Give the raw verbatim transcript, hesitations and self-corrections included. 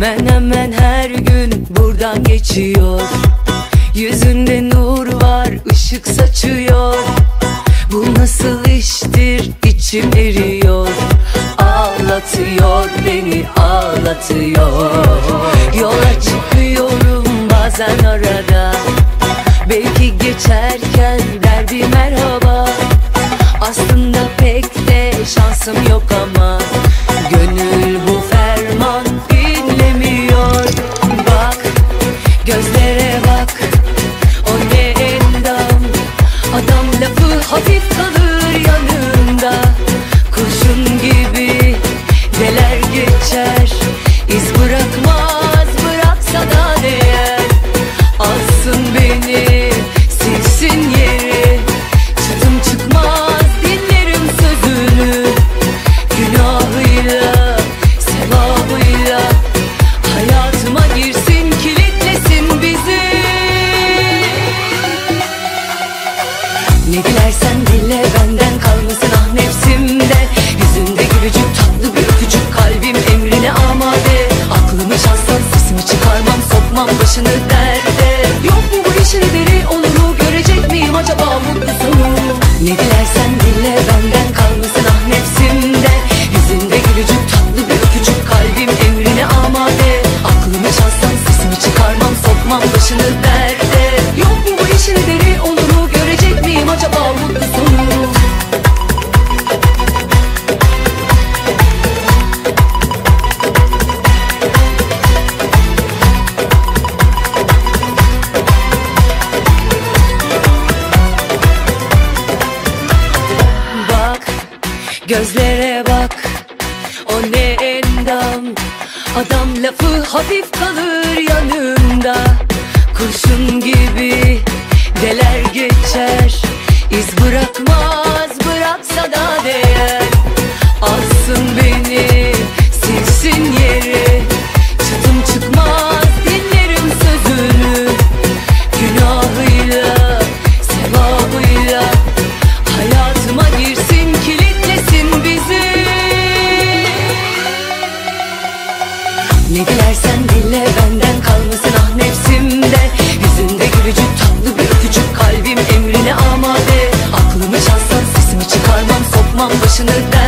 Hemen hemen her gün buradan geçiyor. Yüzünde nur var, ışık saçıyor. Bu nasıl iştir, içim eriyor. Ağlatıyor beni, ağlatıyor. Yola çıkıyorum bazen arada, belki geçerken der bir merhaba. Aslında pek de şansım yok ama gönül bu ferman dinlemiyor. Bak, gözlere bak, o ne endam. Adam lafı hafif kalır yanında. Kurşun gibi deler geçer, iz bırakmaz, bıraksa da değer. Alsın beni, silsin yeri, çıtım çıkmaz dinlerim sözünü. Günahıyla, sevabıyla hayatıma girsin, kilitlesin bizi. Ne dilersen dile, benden kalmasın ah nefsimde. Yüzünde gülücük, tatlı bir öpücük, kalbim emrine amade. Aklımı çalsan sesimi çıkarmam, sokmam başını derde. Yok mu bu işin biri, onuru görecek miyim acaba mutlu sonu? Ne dilersen dile, benden kalmasın ah nefsimde. Yüzünde gülücük, tatlı bir öpücük, kalbim emrine amade. Aklımı çalsan sesimi çıkarmam, sokmam başını derde. Yok mu bu işin biri, onuru görecek miyim acaba mutlu sonu? Gözlere bak, o ne endam. Adam lafı hafif kalır yanımda. Kurşun gibi deler geçer, iz bırakmaz, bıraksa da değer. Alsın beni, silsin yeri, çıtım çıkmaz dinlerim sözünü. Günahıyla, sevabıyla hayatıma girsin, kilitlesin bizi. Ne dilersen dile, benden kalmasın ah nefsimde. Yüzünde gülücük, tatlı bir öpücük, kalbim emrine amade. Aklımı çalsan sesimi çıkarmam, sokmam başını der.